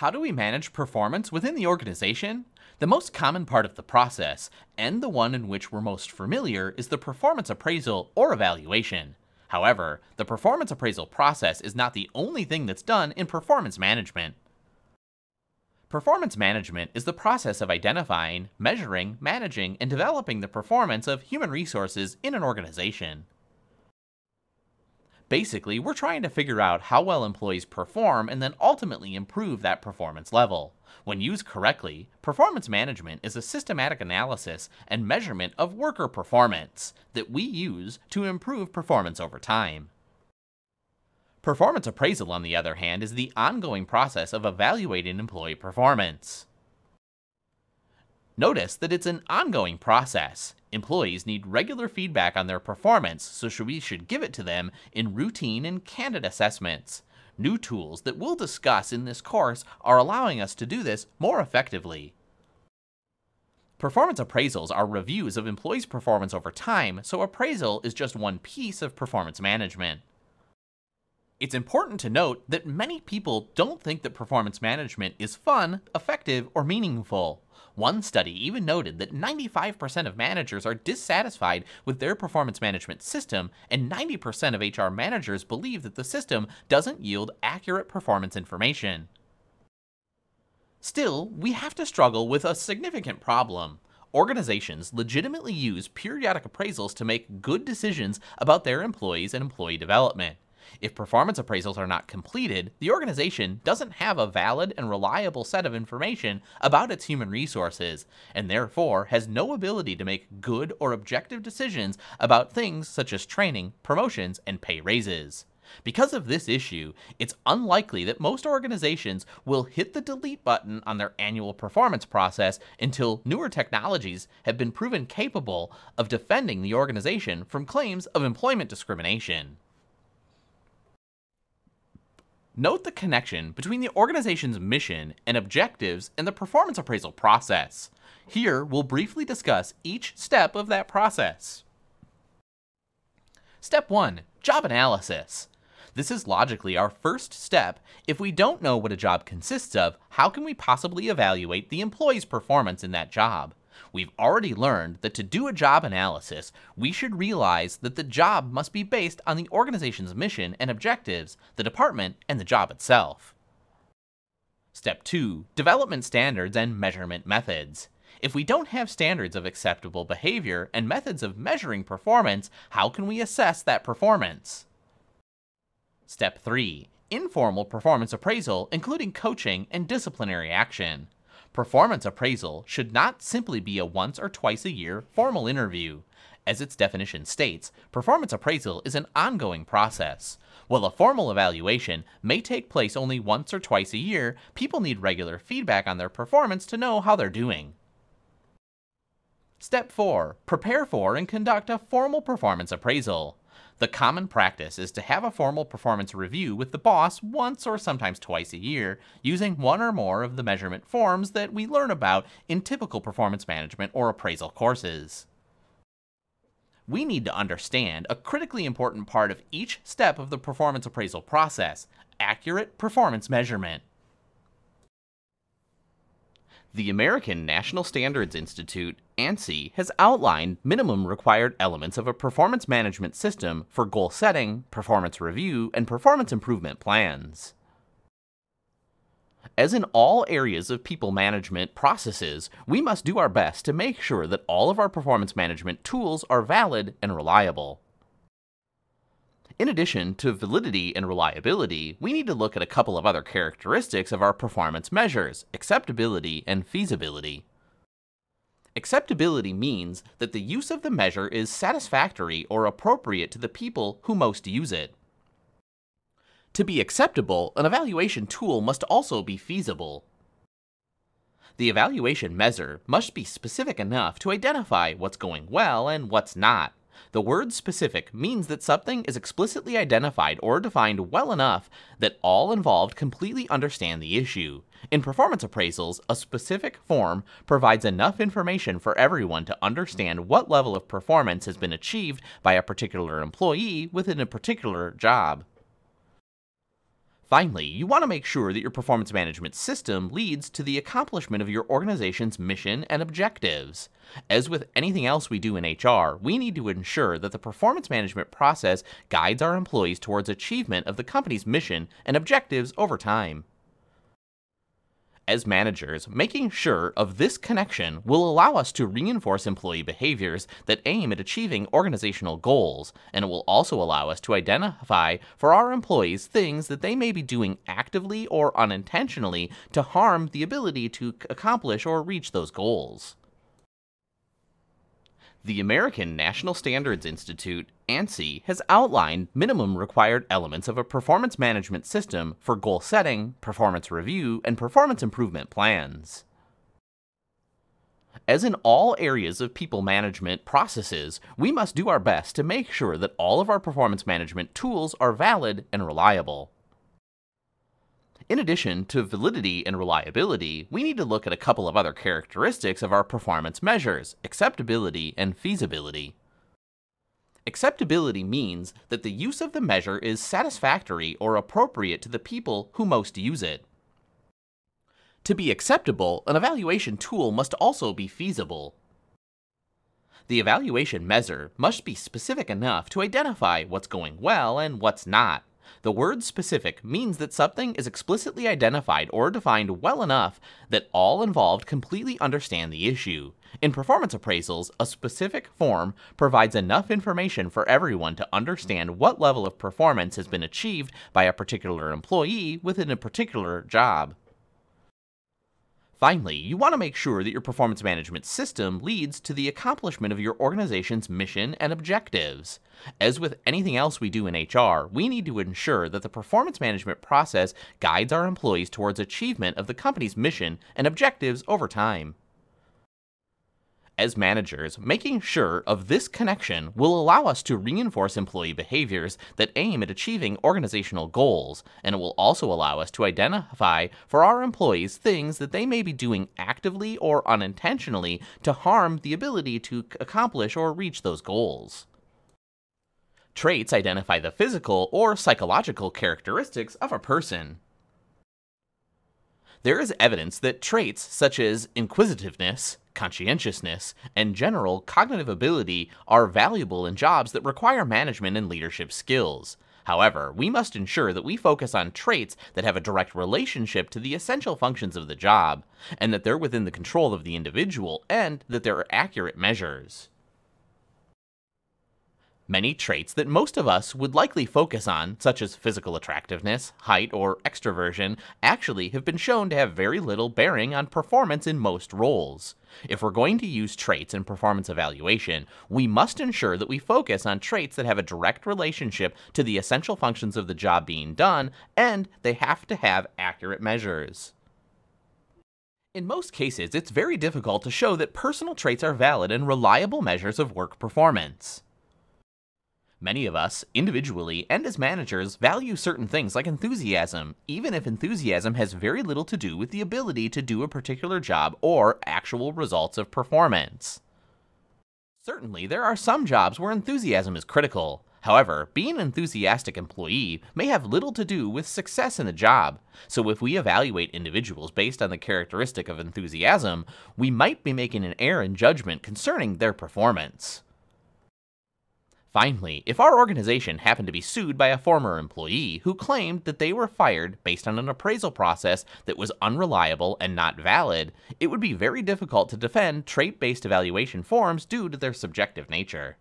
How do we manage performance within the organization? The most common part of the process, and the one in which we're most familiar, is the performance appraisal or evaluation. However, the performance appraisal process is not the only thing that's done in performance management. Performance management is the process of identifying, measuring, managing, and developing the performance of human resources in an organization. Basically, we're trying to figure out how well employees perform and then ultimately improve that performance level. When used correctly, performance management is a systematic analysis and measurement of worker performance that we use to improve performance over time. Performance appraisal, on the other hand, is the ongoing process of evaluating employee performance. Notice that it's an ongoing process. Employees need regular feedback on their performance, so we should give it to them in routine and candid assessments. New tools that we'll discuss in this course are allowing us to do this more effectively. Performance appraisals are reviews of employees' performance over time, so appraisal is just one piece of performance management. It's important to note that many people don't think that performance management is fun, effective, or meaningful. One study even noted that 95% of managers are dissatisfied with their performance management system, and 90% of HR managers believe that the system doesn't yield accurate performance information. Still, we have to struggle with a significant problem. Organizations legitimately use periodic appraisals to make good decisions about their employees and employee development. If performance appraisals are not completed, the organization doesn't have a valid and reliable set of information about its human resources, and therefore has no ability to make good or objective decisions about things such as training, promotions, and pay raises. Because of this issue, it's unlikely that most organizations will hit the delete button on their annual performance process until newer technologies have been proven capable of defending the organization from claims of employment discrimination. Note the connection between the organization's mission and objectives and the performance appraisal process. Here, we'll briefly discuss each step of that process. Step 1. Job analysis. This is logically our first step. If we don't know what a job consists of, how can we possibly evaluate the employee's performance in that job? We've already learned that to do a job analysis, we should realize that the job must be based on the organization's mission and objectives, the department, and the job itself. Step 2. Development standards and measurement methods. If we don't have standards of acceptable behavior and methods of measuring performance, how can we assess that performance? Step 3. Informal performance appraisal, including coaching and disciplinary action. Performance appraisal should not simply be a once or twice a year formal interview. As its definition states, performance appraisal is an ongoing process. While a formal evaluation may take place only once or twice a year, people need regular feedback on their performance to know how they're doing. Step 4. Prepare for and conduct a formal performance appraisal. The common practice is to have a formal performance review with the boss once or sometimes twice a year, using one or more of the measurement forms that we learn about in typical performance management or appraisal courses. We need to understand a critically important part of each step of the performance appraisal process: accurate performance measurement. The American National Standards Institute, ANSI, has outlined minimum required elements of a performance management system for goal setting, performance review, and performance improvement plans. As in all areas of people management processes, we must do our best to make sure that all of our performance management tools are valid and reliable. In addition to validity and reliability, we need to look at a couple of other characteristics of our performance measures: acceptability and feasibility. Acceptability means that the use of the measure is satisfactory or appropriate to the people who most use it. To be acceptable, an evaluation tool must also be feasible. The evaluation measure must be specific enough to identify what's going well and what's not. The word specific means that something is explicitly identified or defined well enough that all involved completely understand the issue. In performance appraisals, a specific form provides enough information for everyone to understand what level of performance has been achieved by a particular employee within a particular job. Finally, you want to make sure that your performance management system leads to the accomplishment of your organization's mission and objectives. As with anything else we do in HR, we need to ensure that the performance management process guides our employees towards achievement of the company's mission and objectives over time. As managers, making sure of this connection will allow us to reinforce employee behaviors that aim at achieving organizational goals, and it will also allow us to identify for our employees things that they may be doing actively or unintentionally to harm the ability to accomplish or reach those goals. The American National Standards Institute, ANSI, has outlined minimum required elements of a performance management system for goal setting, performance review, and performance improvement plans. As in all areas of people management processes, we must do our best to make sure that all of our performance management tools are valid and reliable. In addition to validity and reliability, we need to look at a couple of other characteristics of our performance measures: acceptability and feasibility. Acceptability means that the use of the measure is satisfactory or appropriate to the people who most use it. To be acceptable, an evaluation tool must also be feasible. The evaluation measure must be specific enough to identify what's going well and what's not. The word specific means that something is explicitly identified or defined well enough that all involved completely understand the issue. In performance appraisals, a specific form provides enough information for everyone to understand what level of performance has been achieved by a particular employee within a particular job. Finally, you want to make sure that your performance management system leads to the accomplishment of your organization's mission and objectives. As with anything else we do in HR, we need to ensure that the performance management process guides our employees towards achievement of the company's mission and objectives over time. As managers, making sure of this connection will allow us to reinforce employee behaviors that aim at achieving organizational goals, and it will also allow us to identify for our employees things that they may be doing actively or unintentionally to harm the ability to accomplish or reach those goals. Traits identify the physical or psychological characteristics of a person. There is evidence that traits such as inquisitiveness, conscientiousness, and general cognitive ability are valuable in jobs that require management and leadership skills. However, we must ensure that we focus on traits that have a direct relationship to the essential functions of the job, and that they're within the control of the individual, and that they're accurate measures. Many traits that most of us would likely focus on, such as physical attractiveness, height, or extroversion, actually have been shown to have very little bearing on performance in most roles. If we're going to use traits in performance evaluation, we must ensure that we focus on traits that have a direct relationship to the essential functions of the job being done, and they have to have accurate measures. In most cases, it's very difficult to show that personal traits are valid and reliable measures of work performance. Many of us, individually and as managers, value certain things like enthusiasm, even if enthusiasm has very little to do with the ability to do a particular job or actual results of performance. Certainly, there are some jobs where enthusiasm is critical. However, being an enthusiastic employee may have little to do with success in the job, so if we evaluate individuals based on the characteristic of enthusiasm, we might be making an error in judgment concerning their performance. Finally, if our organization happened to be sued by a former employee who claimed that they were fired based on an appraisal process that was unreliable and not valid, it would be very difficult to defend trait-based evaluation forms due to their subjective nature.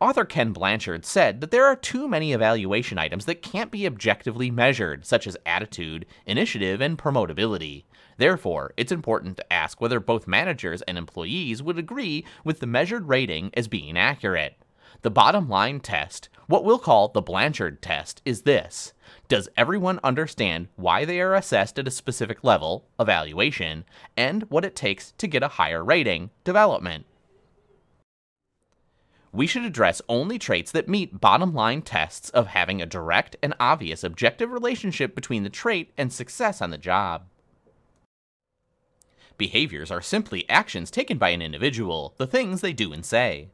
Author Ken Blanchard said that there are too many evaluation items that can't be objectively measured, such as attitude, initiative, and promotability. Therefore, it's important to ask whether both managers and employees would agree with the measured rating as being accurate. The bottom line test, what we'll call the Blanchard test, is this: does everyone understand why they are assessed at a specific level, evaluation, and what it takes to get a higher rating, development? We should address only traits that meet bottom-line tests of having a direct and obvious objective relationship between the trait and success on the job. Behaviors are simply actions taken by an individual, the things they do and say.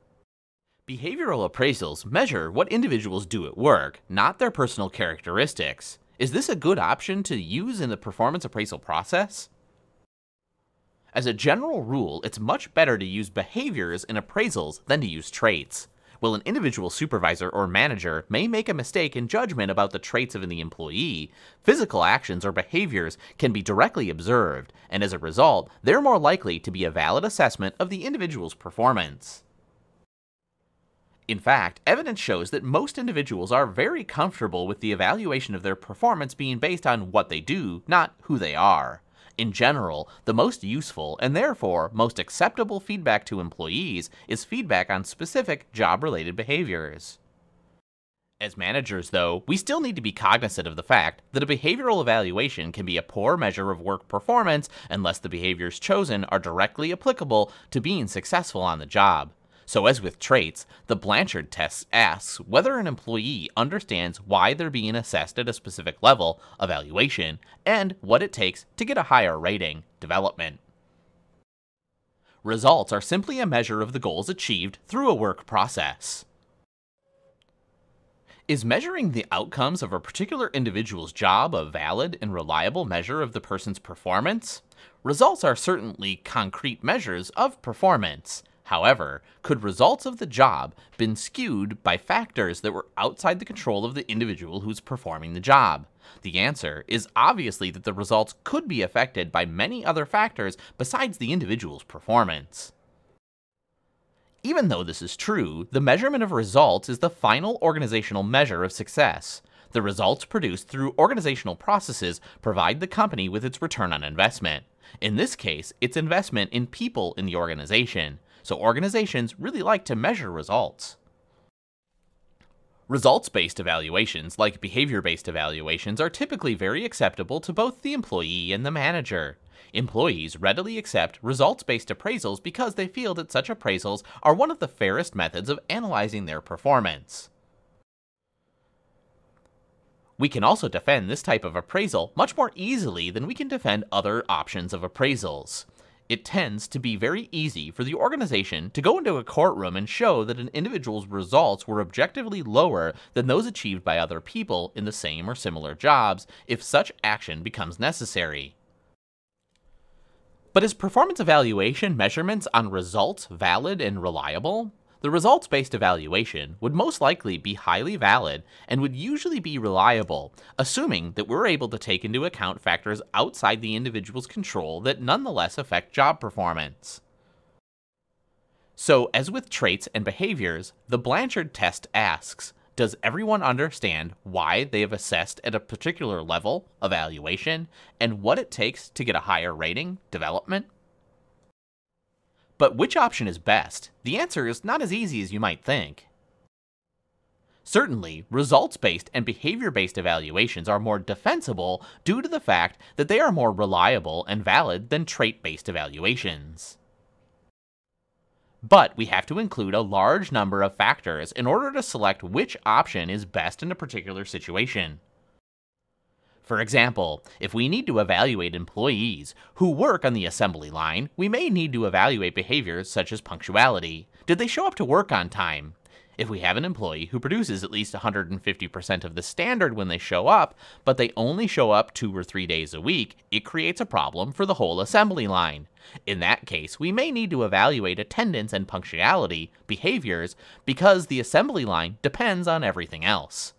Behavioral appraisals measure what individuals do at work, not their personal characteristics. Is this a good option to use in the performance appraisal process? As a general rule, it's much better to use behaviors in appraisals than to use traits. While an individual supervisor or manager may make a mistake in judgment about the traits of the employee, physical actions or behaviors can be directly observed, and as a result, they're more likely to be a valid assessment of the individual's performance. In fact, evidence shows that most individuals are very comfortable with the evaluation of their performance being based on what they do, not who they are. In general, the most useful and therefore most acceptable feedback to employees is feedback on specific job-related behaviors. As managers, though, we still need to be cognizant of the fact that a behavioral evaluation can be a poor measure of work performance unless the behaviors chosen are directly applicable to being successful on the job. So as with traits, the Blanchard test asks whether an employee understands why they're being assessed at a specific level, evaluation, and what it takes to get a higher rating, development. Results are simply a measure of the goals achieved through a work process. Is measuring the outcomes of a particular individual's job a valid and reliable measure of the person's performance? Results are certainly concrete measures of performance. However, could results of the job been skewed by factors that were outside the control of the individual who's performing the job? The answer is obviously that the results could be affected by many other factors besides the individual's performance. Even though this is true, the measurement of results is the final organizational measure of success. The results produced through organizational processes provide the company with its return on investment. In this case, it's investment in people in the organization. So organizations really like to measure results. Results-based evaluations, like behavior-based evaluations, are typically very acceptable to both the employee and the manager. Employees readily accept results-based appraisals because they feel that such appraisals are one of the fairest methods of analyzing their performance. We can also defend this type of appraisal much more easily than we can defend other options of appraisals. It tends to be very easy for the organization to go into a courtroom and show that an individual's results were objectively lower than those achieved by other people in the same or similar jobs if such action becomes necessary. But is performance evaluation measurements on results valid and reliable? The results-based evaluation would most likely be highly valid and would usually be reliable, assuming that we're able to take into account factors outside the individual's control that nonetheless affect job performance. So, as with traits and behaviors, the Blanchard test asks, does everyone understand why they have assessed at a particular level, evaluation, and what it takes to get a higher rating, development? But which option is best? The answer is not as easy as you might think. Certainly, results-based and behavior-based evaluations are more defensible due to the fact that they are more reliable and valid than trait-based evaluations. But we have to include a large number of factors in order to select which option is best in a particular situation. For example, if we need to evaluate employees who work on the assembly line, we may need to evaluate behaviors such as punctuality. Did they show up to work on time? If we have an employee who produces at least 150% of the standard when they show up, but they only show up 2 or 3 days a week, it creates a problem for the whole assembly line. In that case, we may need to evaluate attendance and punctuality behaviors because the assembly line depends on everything else.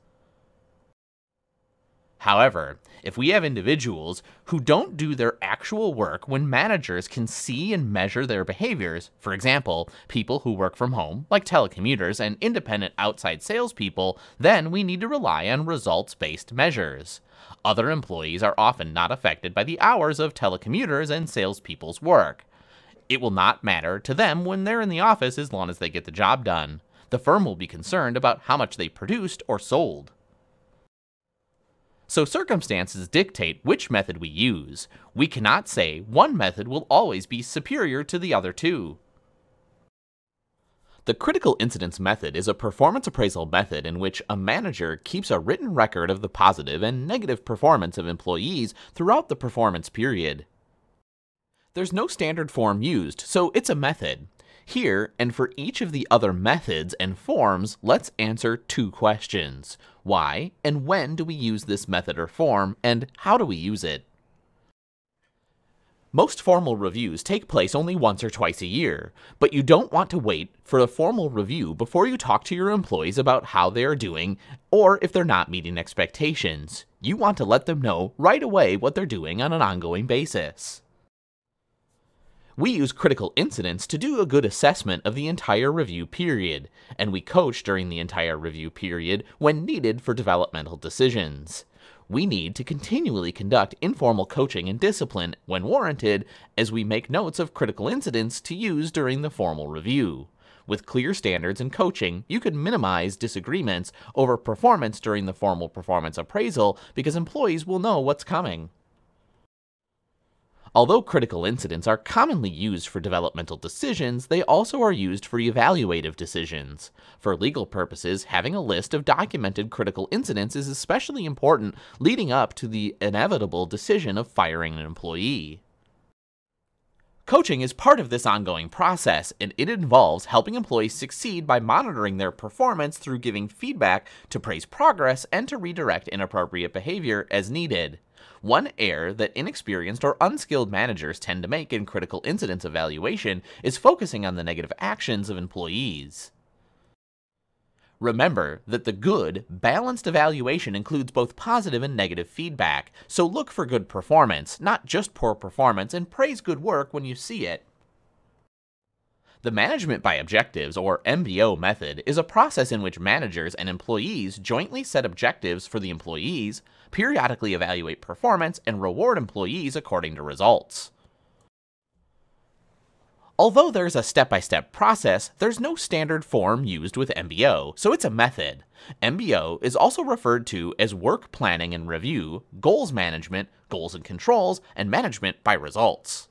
However, if we have individuals who don't do their actual work when managers can see and measure their behaviors, for example, people who work from home, like telecommuters and independent outside salespeople, then we need to rely on results-based measures. Other employees are often not affected by the hours of telecommuters and salespeople's work. It will not matter to them when they're in the office as long as they get the job done. The firm will be concerned about how much they produced or sold. So circumstances dictate which method we use. We cannot say one method will always be superior to the other two. The critical incidence method is a performance appraisal method in which a manager keeps a written record of the positive and negative performance of employees throughout the performance period. There's no standard form used, so it's a method. Here, and for each of the other methods and forms, let's answer two questions. Why and when do we use this method or form, and how do we use it? Most formal reviews take place only once or twice a year, but you don't want to wait for a formal review before you talk to your employees about how they are doing or if they're not meeting expectations. You want to let them know right away what they're doing on an ongoing basis. We use critical incidents to do a good assessment of the entire review period, and we coach during the entire review period when needed for developmental decisions. We need to continually conduct informal coaching and discipline when warranted as we make notes of critical incidents to use during the formal review. With clear standards and coaching, you could minimize disagreements over performance during the formal performance appraisal because employees will know what's coming. Although critical incidents are commonly used for developmental decisions, they also are used for evaluative decisions. For legal purposes, having a list of documented critical incidents is especially important leading up to the inevitable decision of firing an employee. Coaching is part of this ongoing process, and it involves helping employees succeed by monitoring their performance through giving feedback to praise progress and to redirect inappropriate behavior as needed. One error that inexperienced or unskilled managers tend to make in critical incidents evaluation is focusing on the negative actions of employees. Remember that the good, balanced evaluation includes both positive and negative feedback, so look for good performance, not just poor performance, and praise good work when you see it. The Management by Objectives, or MBO method, is a process in which managers and employees jointly set objectives for the employees, periodically evaluate performance, and reward employees according to results. Although there's a step-by-step process, there's no standard form used with MBO, so it's a method. MBO is also referred to as work planning and review, goals management, goals and controls, and management by results.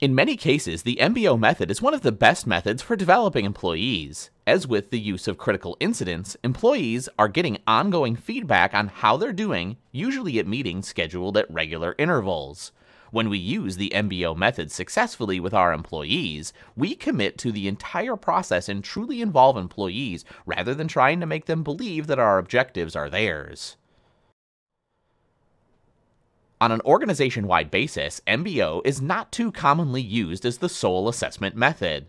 In many cases, the MBO method is one of the best methods for developing employees. As with the use of critical incidents, employees are getting ongoing feedback on how they're doing, usually at meetings scheduled at regular intervals. When we use the MBO method successfully with our employees, we commit to the entire process and truly involve employees rather than trying to make them believe that our objectives are theirs. On an organization-wide basis, MBO is not too commonly used as the sole assessment method.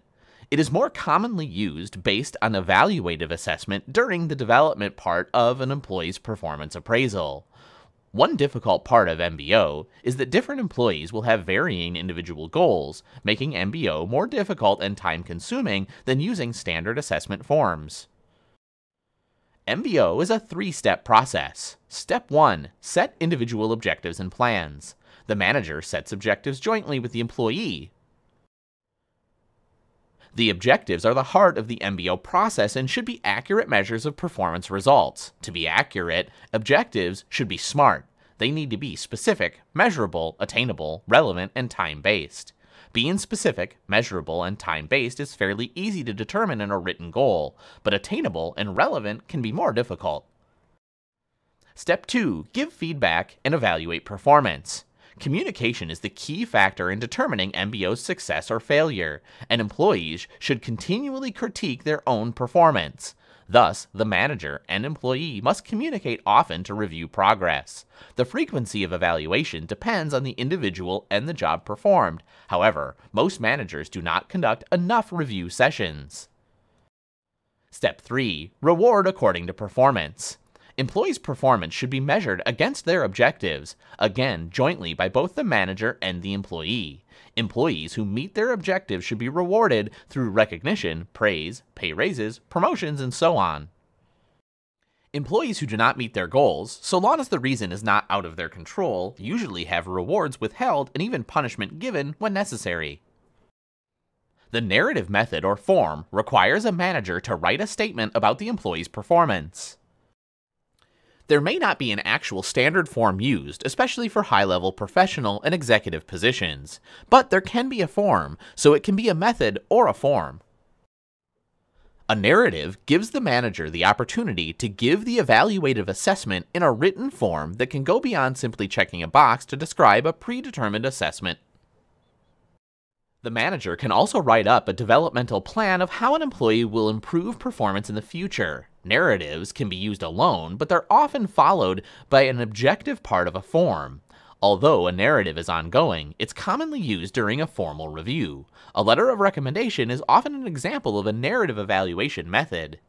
It is more commonly used based on evaluative assessment during the development part of an employee's performance appraisal. One difficult part of MBO is that different employees will have varying individual goals, making MBO more difficult and time-consuming than using standard assessment forms. MBO is a three-step process. Step 1. Set individual objectives and plans. The manager sets objectives jointly with the employee. The objectives are the heart of the MBO process and should be accurate measures of performance results. To be accurate, objectives should be SMART. They need to be specific, measurable, attainable, relevant, and time-based. Being specific, measurable, and time-based is fairly easy to determine in a written goal, but attainable and relevant can be more difficult. Step 2. Give feedback and evaluate performance. Communication is the key factor in determining MBO's success or failure, and employees should continually critique their own performance. Thus, the manager and employee must communicate often to review progress. The frequency of evaluation depends on the individual and the job performed. However, most managers do not conduct enough review sessions. Step 3. Reward according to performance. Employees' performance should be measured against their objectives, again jointly by both the manager and the employee. Employees who meet their objectives should be rewarded through recognition, praise, pay raises, promotions, and so on. Employees who do not meet their goals, so long as the reason is not out of their control, usually have rewards withheld and even punishment given when necessary. The narrative method or form requires a manager to write a statement about the employee's performance. There may not be an actual standard form used, especially for high-level professional and executive positions, but there can be a form, so it can be a method or a form. A narrative gives the manager the opportunity to give the evaluative assessment in a written form that can go beyond simply checking a box to describe a predetermined assessment. The manager can also write up a developmental plan of how an employee will improve performance in the future. Narratives can be used alone, but they're often followed by an objective part of a form. Although a narrative is ongoing, it's commonly used during a formal review. A letter of recommendation is often an example of a narrative evaluation method.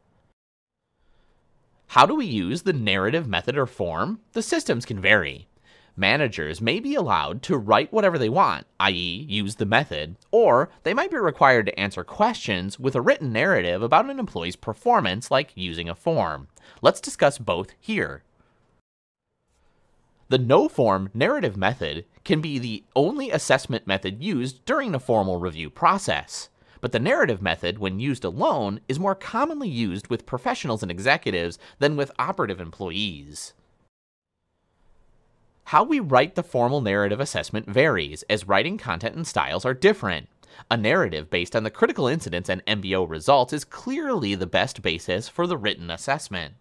How do we use the narrative method or form? The systems can vary. Managers may be allowed to write whatever they want, i.e., use the method, or they might be required to answer questions with a written narrative about an employee's performance, like using a form. Let's discuss both here. The no-form narrative method can be the only assessment method used during the formal review process. But the narrative method, when used alone, is more commonly used with professionals and executives than with operative employees. How we write the formal narrative assessment varies, as writing content and styles are different. A narrative based on the critical incidents and MBO results is clearly the best basis for the written assessment.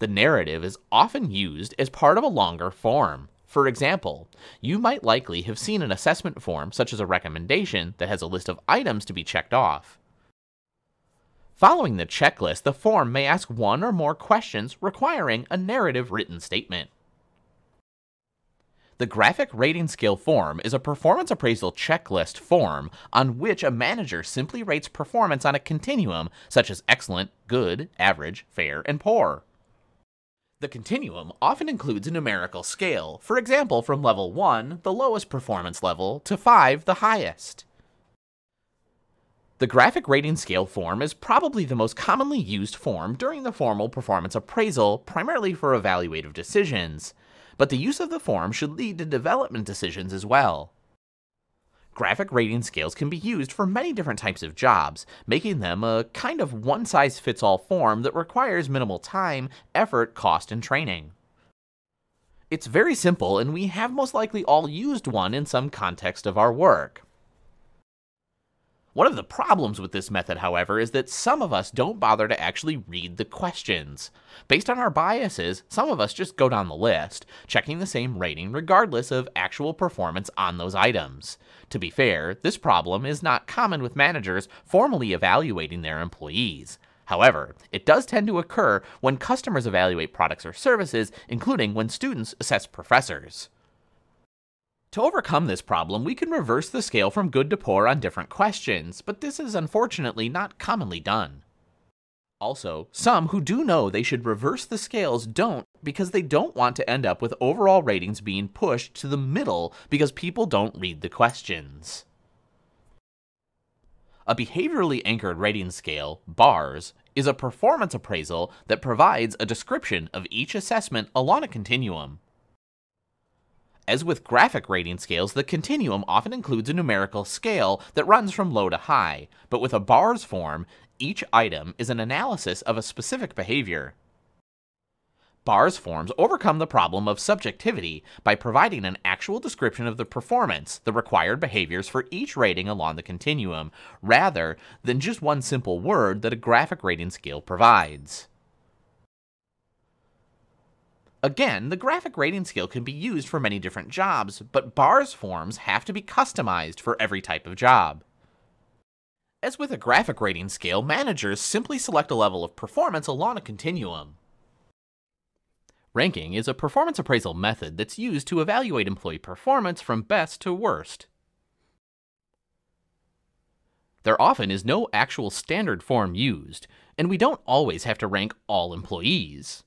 The narrative is often used as part of a longer form. For example, you might likely have seen an assessment form, such as a recommendation, that has a list of items to be checked off. Following the checklist, the form may ask one or more questions requiring a narrative written statement. The graphic rating scale form is a performance appraisal checklist form on which a manager simply rates performance on a continuum such as excellent, good, average, fair, and poor. The continuum often includes a numerical scale, for example from level 1, the lowest performance level, to 5, the highest. The graphic rating scale form is probably the most commonly used form during the formal performance appraisal, primarily for evaluative decisions. But the use of the form should lead to development decisions as well. Graphic rating scales can be used for many different types of jobs, making them a kind of one-size-fits-all form that requires minimal time, effort, cost, and training. It's very simple, and we have most likely all used one in some context of our work. One of the problems with this method, however, is that some of us don't bother to actually read the questions. Based on our biases, some of us just go down the list, checking the same rating regardless of actual performance on those items. To be fair, this problem is not common with managers formally evaluating their employees. However, it does tend to occur when customers evaluate products or services, including when students assess professors. To overcome this problem, we can reverse the scale from good to poor on different questions, but this is unfortunately not commonly done. Also, some who do know they should reverse the scales don't, because they don't want to end up with overall ratings being pushed to the middle because people don't read the questions. A behaviorally anchored rating scale, BARS, is a performance appraisal that provides a description of each assessment along a continuum. As with graphic rating scales, the continuum often includes a numerical scale that runs from low to high, but with a BARS form, each item is an analysis of a specific behavior. BARS forms overcome the problem of subjectivity by providing an actual description of the performance, the required behaviors for each rating along the continuum, rather than just one simple word that a graphic rating scale provides. Again, the graphic rating scale can be used for many different jobs, but BARS forms have to be customized for every type of job. As with a graphic rating scale, managers simply select a level of performance along a continuum. Ranking is a performance appraisal method that's used to evaluate employee performance from best to worst. There often is no actual standard form used, and we don't always have to rank all employees.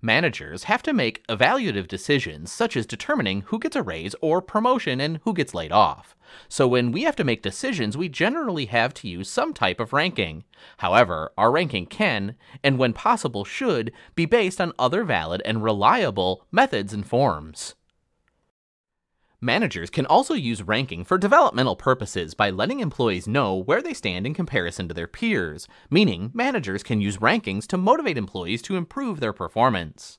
Managers have to make evaluative decisions, such as determining who gets a raise or promotion and who gets laid off. So when we have to make decisions, we generally have to use some type of ranking. However, our ranking can, and when possible should, be based on other valid and reliable methods and forms. Managers can also use ranking for developmental purposes by letting employees know where they stand in comparison to their peers, meaning managers can use rankings to motivate employees to improve their performance.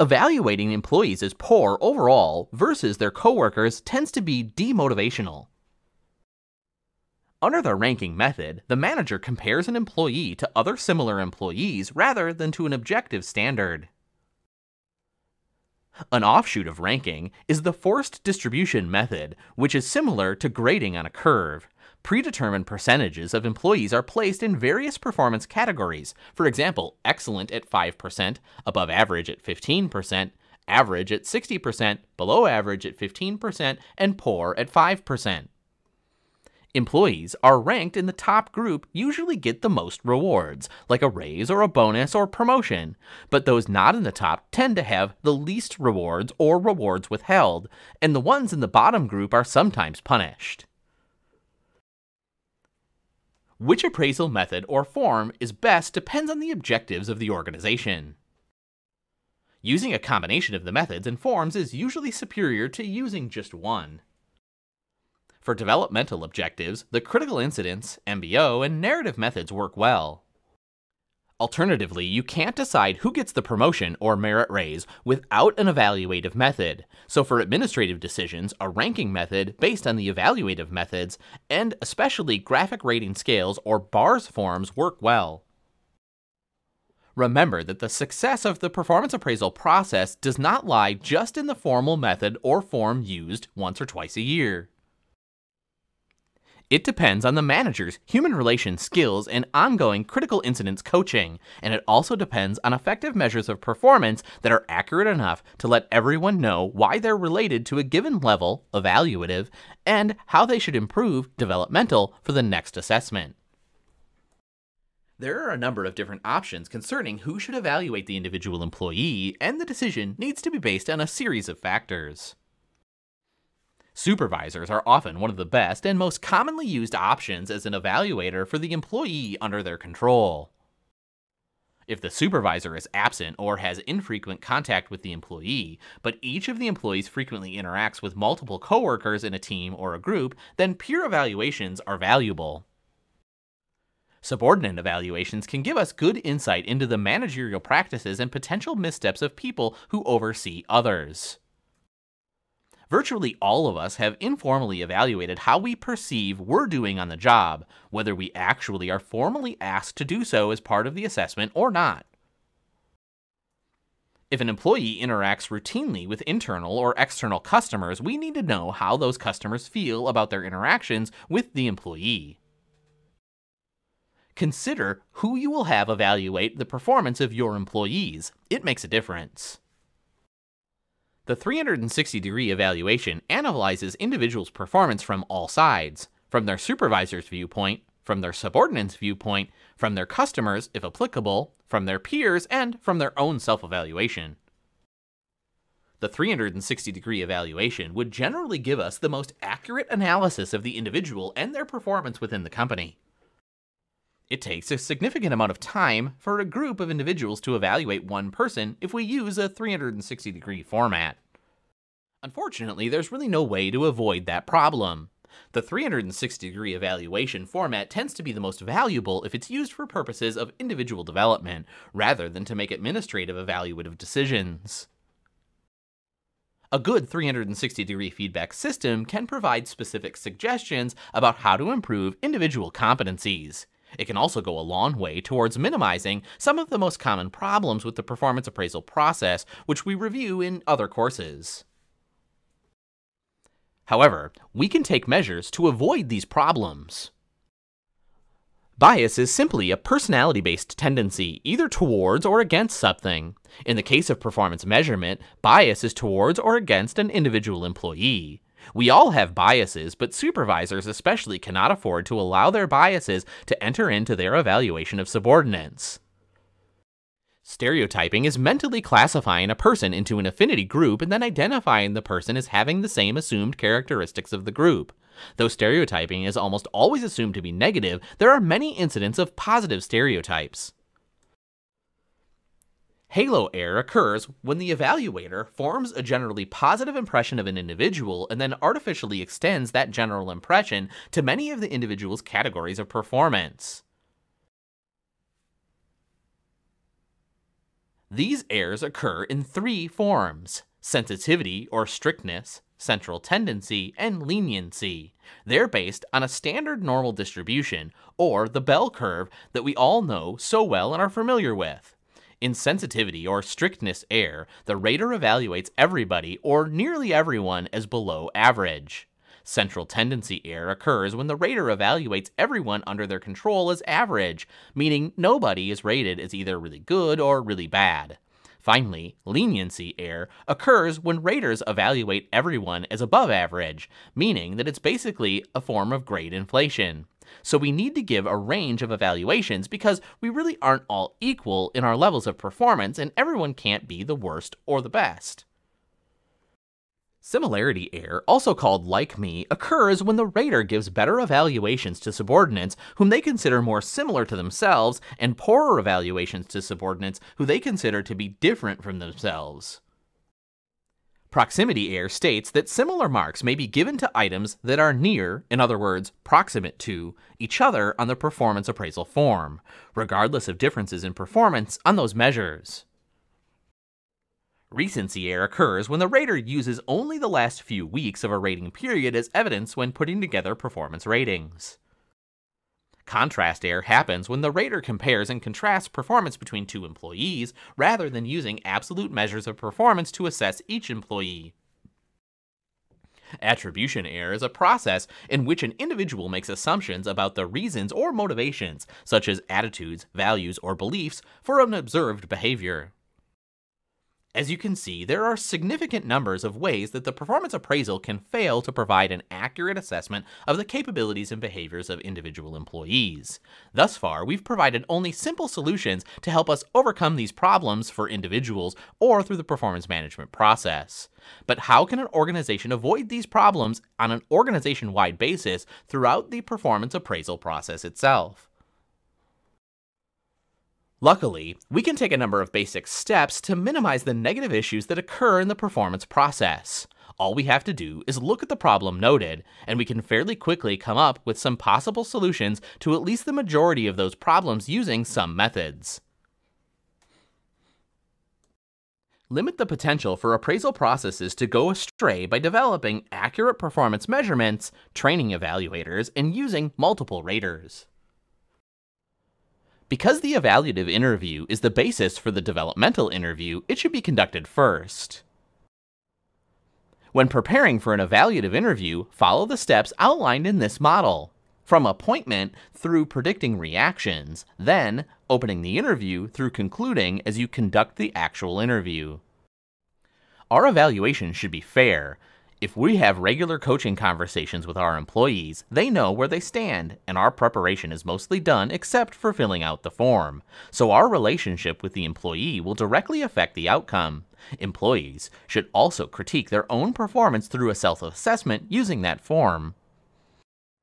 Evaluating employees as poor overall versus their coworkers tends to be demotivational. Under the ranking method, the manager compares an employee to other similar employees rather than to an objective standard. An offshoot of ranking is the forced distribution method, which is similar to grading on a curve. Predetermined percentages of employees are placed in various performance categories, for example, excellent at 5%, above average at 15%, average at 60%, below average at 15%, and poor at 5%. Employees are ranked in the top group usually get the most rewards, like a raise or a bonus or promotion, but those not in the top tend to have the least rewards or rewards withheld, and the ones in the bottom group are sometimes punished. Which appraisal method or form is best depends on the objectives of the organization. Using a combination of the methods and forms is usually superior to using just one. For developmental objectives, the critical incidence, MBO, and narrative methods work well. Alternatively, you can't decide who gets the promotion or merit raise without an evaluative method. So for administrative decisions, a ranking method based on the evaluative methods, and especially graphic rating scales or bars forms work well. Remember that the success of the performance appraisal process does not lie just in the formal method or form used once or twice a year. It depends on the manager's human relations skills and ongoing critical incidence coaching, and it also depends on effective measures of performance that are accurate enough to let everyone know why they're related to a given level, evaluative, and how they should improve, developmental, for the next assessment. There are a number of different options concerning who should evaluate the individual employee, and the decision needs to be based on a series of factors. Supervisors are often one of the best and most commonly used options as an evaluator for the employee under their control. If the supervisor is absent or has infrequent contact with the employee, but each of the employees frequently interacts with multiple coworkers in a team or a group, then peer evaluations are valuable. Subordinate evaluations can give us good insight into the managerial practices and potential missteps of people who oversee others. Virtually all of us have informally evaluated how we perceive we're doing on the job, whether we actually are formally asked to do so as part of the assessment or not. If an employee interacts routinely with internal or external customers, we need to know how those customers feel about their interactions with the employee. Consider who you will have evaluate the performance of your employees. It makes a difference. The 360-degree evaluation analyzes individuals' performance from all sides, from their supervisor's viewpoint, from their subordinate's viewpoint, from their customers, if applicable, from their peers, and from their own self-evaluation. The 360-degree evaluation would generally give us the most accurate analysis of the individual and their performance within the company. It takes a significant amount of time for a group of individuals to evaluate one person if we use a 360-degree format. Unfortunately, there's really no way to avoid that problem. The 360-degree evaluation format tends to be the most valuable if it's used for purposes of individual development, rather than to make administrative evaluative decisions. A good 360-degree feedback system can provide specific suggestions about how to improve individual competencies. It can also go a long way towards minimizing some of the most common problems with the performance appraisal process, which we review in other courses. However, we can take measures to avoid these problems. Bias is simply a personality-based tendency, either towards or against something. In the case of performance measurement, bias is towards or against an individual employee. We all have biases, but supervisors especially cannot afford to allow their biases to enter into their evaluation of subordinates. Stereotyping is mentally classifying a person into an affinity group and then identifying the person as having the same assumed characteristics of the group. Though stereotyping is almost always assumed to be negative, there are many incidents of positive stereotypes. Halo error occurs when the evaluator forms a generally positive impression of an individual and then artificially extends that general impression to many of the individual's categories of performance. These errors occur in three forms: sensitivity or strictness, central tendency, and leniency. They're based on a standard normal distribution, or the bell curve, that we all know so well and are familiar with. In sensitivity or strictness error, the rater evaluates everybody or nearly everyone as below average. Central tendency error occurs when the rater evaluates everyone under their control as average, meaning nobody is rated as either really good or really bad. Finally, leniency error occurs when raters evaluate everyone as above average, meaning that it's basically a form of grade inflation. So we need to give a range of evaluations because we really aren't all equal in our levels of performance and everyone can't be the worst or the best. Similarity error, also called like me, occurs when the rater gives better evaluations to subordinates whom they consider more similar to themselves and poorer evaluations to subordinates who they consider to be different from themselves. Proximity error states that similar marks may be given to items that are near, in other words, proximate to, each other on the performance appraisal form, regardless of differences in performance on those measures. Recency error occurs when the rater uses only the last few weeks of a rating period as evidence when putting together performance ratings. Contrast error happens when the rater compares and contrasts performance between two employees rather than using absolute measures of performance to assess each employee. Attribution error is a process in which an individual makes assumptions about the reasons or motivations, such as attitudes, values, or beliefs, for an observed behavior. As you can see, there are significant numbers of ways that the performance appraisal can fail to provide an accurate assessment of the capabilities and behaviors of individual employees. Thus far, we've provided only simple solutions to help us overcome these problems for individuals or through the performance management process. But how can an organization avoid these problems on an organization-wide basis throughout the performance appraisal process itself? Luckily, we can take a number of basic steps to minimize the negative issues that occur in the performance process. All we have to do is look at the problem noted, and we can fairly quickly come up with some possible solutions to at least the majority of those problems using some methods. Limit the potential for appraisal processes to go astray by developing accurate performance measurements, training evaluators, and using multiple raters. Because the evaluative interview is the basis for the developmental interview, it should be conducted first. When preparing for an evaluative interview, follow the steps outlined in this model, from appointment through predicting reactions, then opening the interview through concluding as you conduct the actual interview. Our evaluation should be fair. If we have regular coaching conversations with our employees, they know where they stand, and our preparation is mostly done except for filling out the form. So our relationship with the employee will directly affect the outcome. Employees should also critique their own performance through a self-assessment using that form.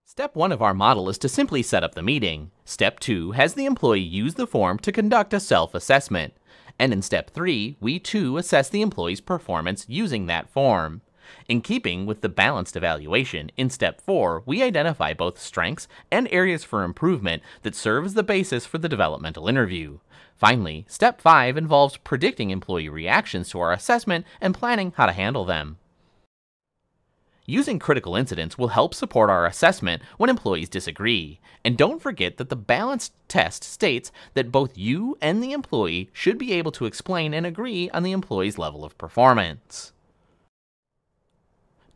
Step 1 of our model is to simply set up the meeting. Step 2 has the employee use the form to conduct a self-assessment. And in Step 3, we too assess the employee's performance using that form. In keeping with the balanced evaluation, in Step 4, we identify both strengths and areas for improvement that serve as the basis for the developmental interview. Finally, Step 5 involves predicting employee reactions to our assessment and planning how to handle them. Using critical incidents will help support our assessment when employees disagree. And don't forget that the balanced test states that both you and the employee should be able to explain and agree on the employee's level of performance.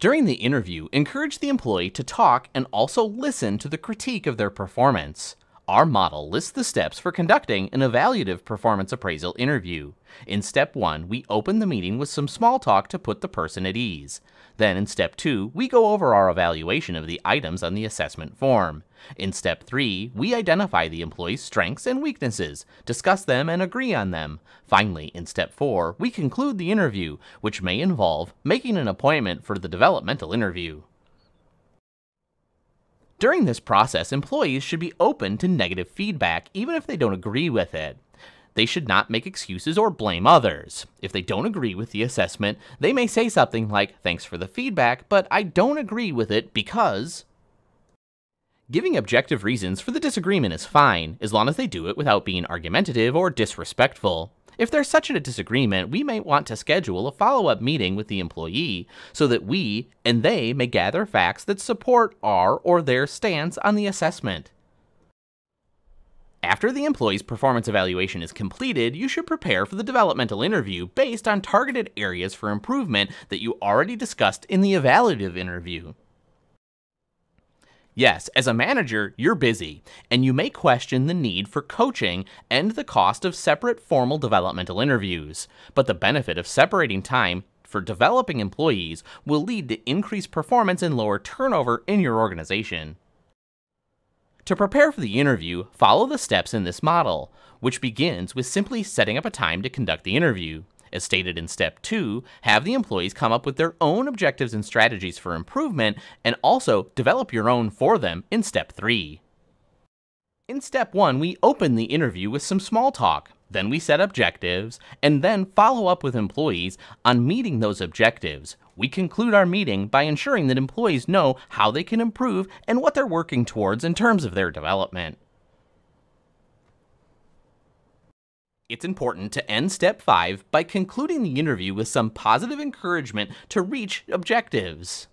During the interview, encourage the employee to talk and also listen to the critique of their performance. Our model lists the steps for conducting an evaluative performance appraisal interview. In Step 1, we open the meeting with some small talk to put the person at ease. Then in Step 2, we go over our evaluation of the items on the assessment form. In Step 3, we identify the employee's strengths and weaknesses, discuss them and agree on them. Finally, in Step 4, we conclude the interview, which may involve making an appointment for the developmental interview. During this process, employees should be open to negative feedback, even if they don't agree with it. They should not make excuses or blame others. If they don't agree with the assessment, they may say something like, "Thanks for the feedback, but I don't agree with it because..." Giving objective reasons for the disagreement is fine, as long as they do it without being argumentative or disrespectful. If there's such a disagreement, we may want to schedule a follow-up meeting with the employee so that we and they may gather facts that support our or their stance on the assessment. After the employee's performance evaluation is completed, you should prepare for the developmental interview based on targeted areas for improvement that you already discussed in the evaluative interview. Yes, as a manager, you're busy, and you may question the need for coaching and the cost of separate formal developmental interviews. But the benefit of separating time for developing employees will lead to increased performance and lower turnover in your organization. To prepare for the interview, follow the steps in this model, which begins with simply setting up a time to conduct the interview. As stated in Step 2, have the employees come up with their own objectives and strategies for improvement, and also develop your own for them in Step 3. In Step 1, we open the interview with some small talk, then we set objectives, and then follow up with employees on meeting those objectives. We conclude our meeting by ensuring that employees know how they can improve and what they're working towards in terms of their development. It's important to end Step 5 by concluding the interview with some positive encouragement to reach objectives.